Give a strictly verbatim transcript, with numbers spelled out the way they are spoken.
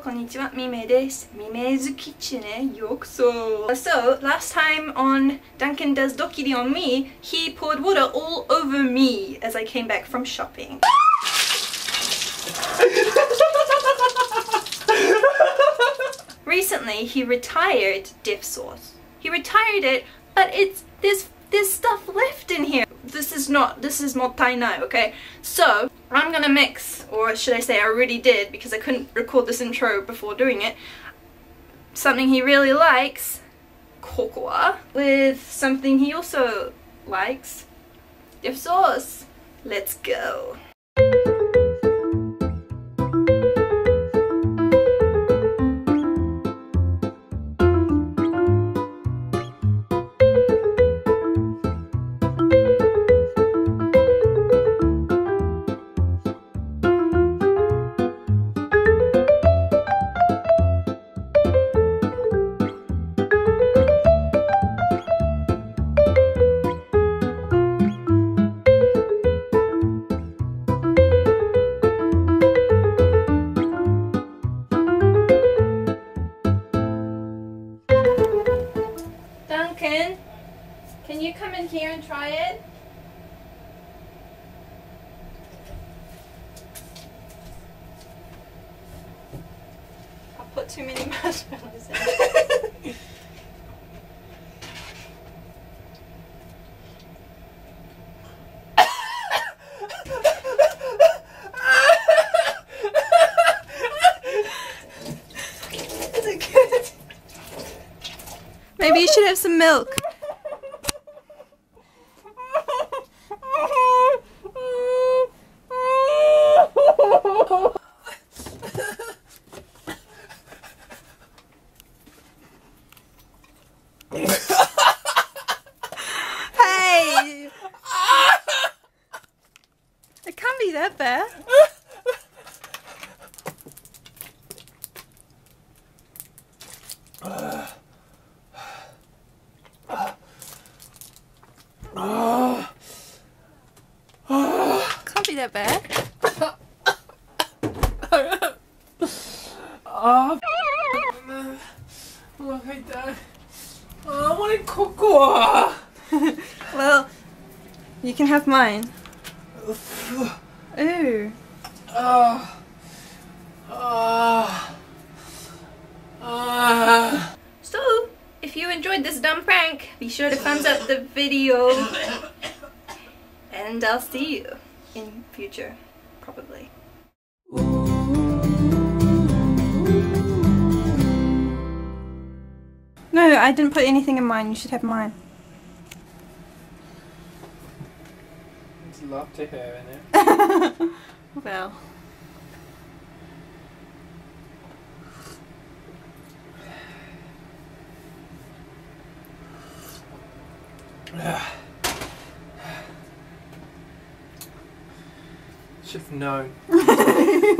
Konnichiwa, mimei desu. Mimei's Kitchen, yokuso. So, last time on Duncan Does Dokiri on Me, he poured water all over me as I came back from shopping. Recently, he retired Diff Sauce. He retired it, but it's there's there's stuff left in here. This is not this is Mottainai, okay? So I'm gonna mix, or should I say I already did because I couldn't record this intro before doing it, something he really likes, cocoa, with something he also likes, Diff Sauce. Let's go. Duncan, can you come in here and try it? I put too many marshmallows in. Maybe you should have some milk. Hey! It can't be that bad. That bad? Oh, look at that. I want a cocoa. Well, you can have mine. Ooh. Uh, uh, uh. So, if you enjoyed this dumb prank, be sure to thumbs up the video, and I'll see you in future, probably. No, I didn't put anything in mine. You should have mine. It's latte hair in it. Well. Should have known.